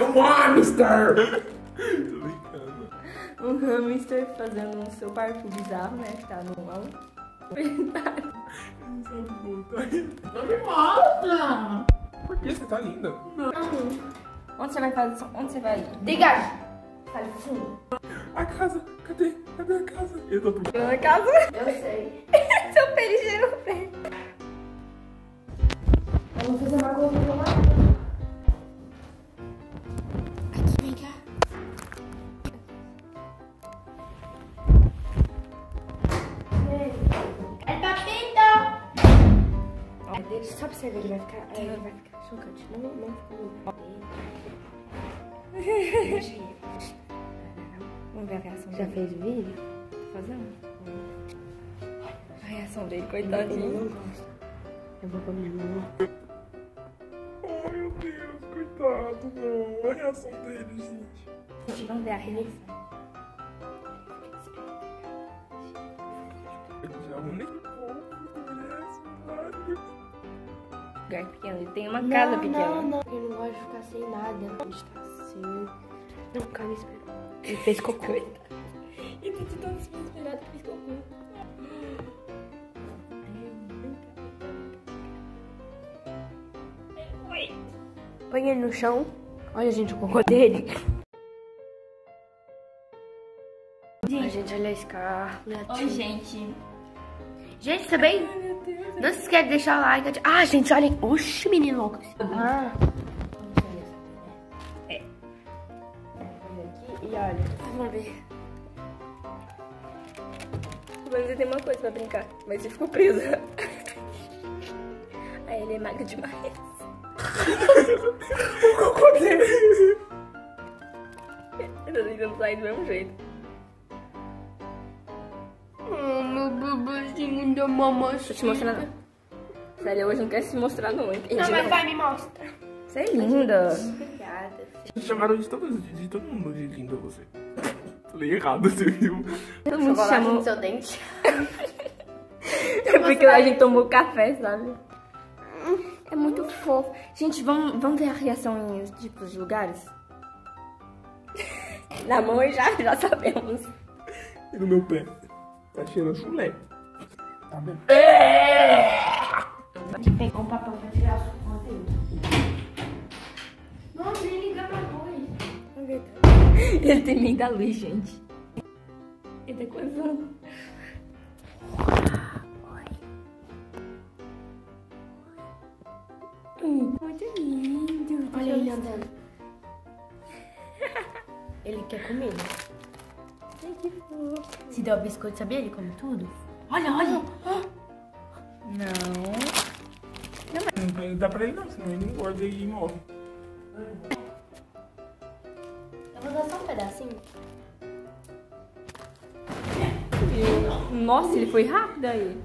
Eu amo hamster! Tô brincando. Um hamster fazendo o seu parkour bizarro, né? Que tá normal. Não me mostra! Por que? Você tá linda. Não. Onde você vai fazer? Onde você vai? Ligar! Sai do fundo. A casa! Cadê? Cadê a casa? Eu tô procurando. Cadê a casa? Eu sei. Seu pele girou bem. Eu vou fazer uma coisa lá. Aqui, vem cá. É papito! Só observa, ele vai ficar. Ele vai ficar chocante. Não, não, não. Vamos ver a reação dele. Já fez vídeo? Fazendo. A reação dele, coitadinho. Eu não gosto. Eu vou pra minha mão. Oh, meu Deus, coitado, não. A reação dele, gente. Vamos ver a reação. Já nem lugar pequeno. Ele tem uma casa pequena. Não, não, eu não gosto de ficar sem nada. Ele está assim. Não, calma, espera. Ele fez cocô. Ele tá tentando se esperar que fez cocô. Oi. Põe ele no chão. Olha, gente, o cocô dele. Oi, gente, olha a Iscarlaty. Oi, gente. Gente, tá bem? Ai, meu Deus. Não se esquece de deixar o like. Ah, gente, olha. Oxi, menino louco. Ah. E olha, vamos ver. Pelo menos ele tem uma coisa pra brincar, mas ele ficou preso. Aí ele é magro demais. O cocô dele. Ele tá tentando sair do mesmo jeito. Oh, meu bebezinho da mamãe. Deixa eu te mostrar. Sério, hoje não quer se mostrar não. Entendi, não, mas vai, me mostra. Você é linda. Obrigada. Chamaram de todo mundo de lindo você. Falei errado, você viu? Todo mundo chamou no seu dente. É porque lá a gente tomou café, sabe? É muito fofo. Gente, vamos ver a reação em tipos de lugares? Na mão já sabemos. E no meu pé. Tá cheirando chulé. Tá bem? A gente pegou um papel pra tirar as fotos. Nossa, ele liga pra luz. É verdade. Ele tem medo da luz, gente. Ele tá coisando. Muito lindo. Olha ele andando. Ele quer comer. Ai, que fofo. Se der o biscoito, sabia? Ele come tudo. Olha, olha. Não. Não dá pra ele não, senão ele engorda e morre. Eu vou dar só um pedacinho. Nossa, ele foi rápido aí.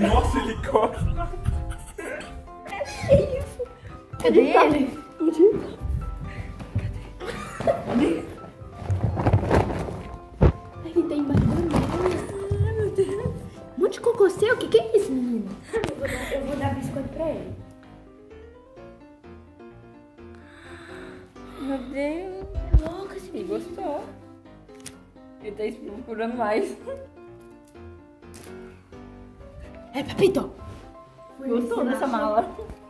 Nossa, ele corre. É isso. Cadê ele? Cadê? Aqui tem mais um. Ai, meu Deus. Um monte de cocô seu? O que é isso, menino? Eu vou dar biscoito pra ele. Meu Deus, é louco esse menino. Gostou. Ele tá procurando mais. É, papito. Gostou dessa mala.